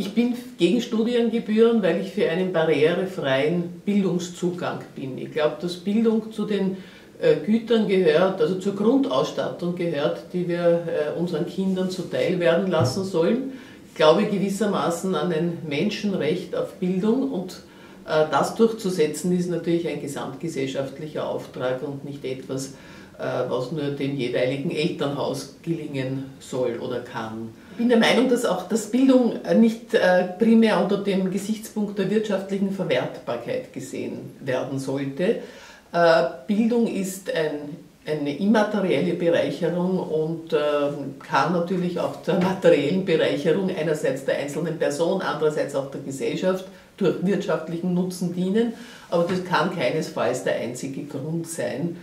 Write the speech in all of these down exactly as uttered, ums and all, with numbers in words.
Ich bin gegen Studiengebühren, weil ich für einen barrierefreien Bildungszugang bin. Ich glaube, dass Bildung zu den äh, Gütern gehört, also zur Grundausstattung gehört, die wir äh, unseren Kindern zuteil werden lassen sollen. Ich glaube gewissermaßen an ein Menschenrecht auf Bildung und äh, das durchzusetzen ist natürlich ein gesamtgesellschaftlicher Auftrag und nicht etwas, äh, was nur dem jeweiligen Elternhaus gelingen soll oder kann. Ich bin der Meinung, dass auch dass Bildung nicht primär unter dem Gesichtspunkt der wirtschaftlichen Verwertbarkeit gesehen werden sollte. Bildung ist ein, eine immaterielle Bereicherung und kann natürlich auch zur materiellen Bereicherung einerseits der einzelnen Person, andererseits auch der Gesellschaft durch wirtschaftlichen Nutzen dienen. Aber das kann keinesfalls der einzige Grund sein,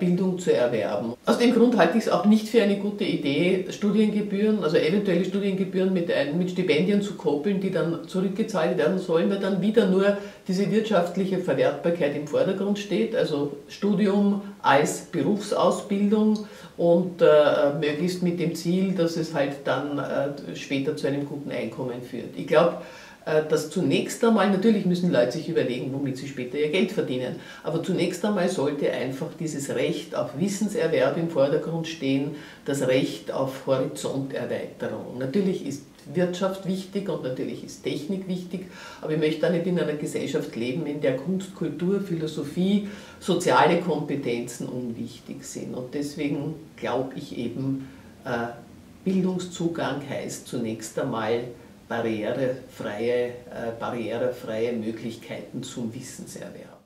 Bildung zu erwerben. Aus dem Grund halte ich es auch nicht für eine gute Idee, Studiengebühren, also eventuelle Studiengebühren mit, ein, mit Stipendien zu koppeln, die dann zurückgezahlt werden sollen, weil dann wieder nur diese wirtschaftliche Verwertbarkeit im Vordergrund steht, also Studium als Berufsausbildung und äh, möglichst mit dem Ziel, dass es halt dann äh, später zu einem guten Einkommen führt. Ich glaube, dass zunächst einmal, natürlich müssen Leute sich überlegen, womit sie später ihr Geld verdienen, aber zunächst einmal sollte einfach dieses Recht auf Wissenserwerb im Vordergrund stehen, das Recht auf Horizonterweiterung. Natürlich ist Wirtschaft wichtig und natürlich ist Technik wichtig, aber ich möchte auch nicht in einer Gesellschaft leben, in der Kunst, Kultur, Philosophie, soziale Kompetenzen unwichtig sind. Und deswegen glaube ich eben, Bildungszugang heißt zunächst einmal, barrierefreie, äh, barrierefreie Möglichkeiten zum Wissenserwerb.